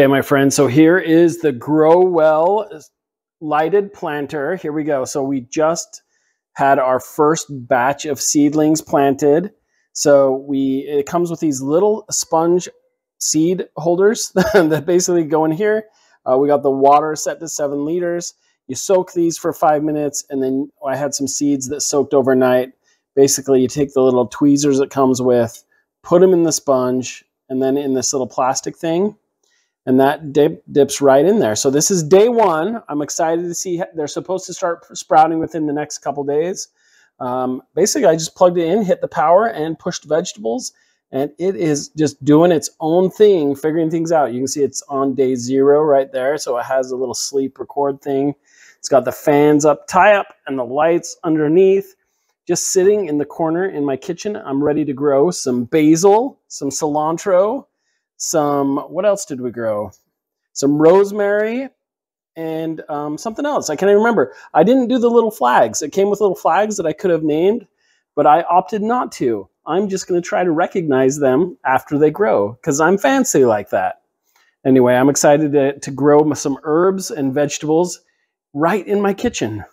Okay, my friends, so here is the Grow Well lighted planter. Here we go. So we just had our first batch of seedlings planted. So it comes with these little sponge seed holders that basically go in here. We got the water set to 7 liters. You soak these for 5 minutes, and then I had some seeds that soaked overnight. Basically, you take the little tweezers it comes with, put them in the sponge, and then in this little plastic thing. And that dips right in there. So this is day one. I'm excited to see. They're supposed to start sprouting within the next couple days. Basically, I just plugged it in, hit the power, and pushed vegetables. And it is just doing its own thing, figuring things out. You can see it's on day 0 right there. So it has a little sleep record thing. It's got the fans up, tie up, and the lights underneath. Just sitting in the corner in my kitchen. I'm ready to grow some basil, some cilantro, what else did we grow? Some rosemary and something else. I can't even remember. I didn't do the little flags. It came with little flags that I could have named, but I opted not to. I'm just going to try to recognize them after they grow because I'm fancy like that. Anyway, I'm excited to grow some herbs and vegetables right in my kitchen.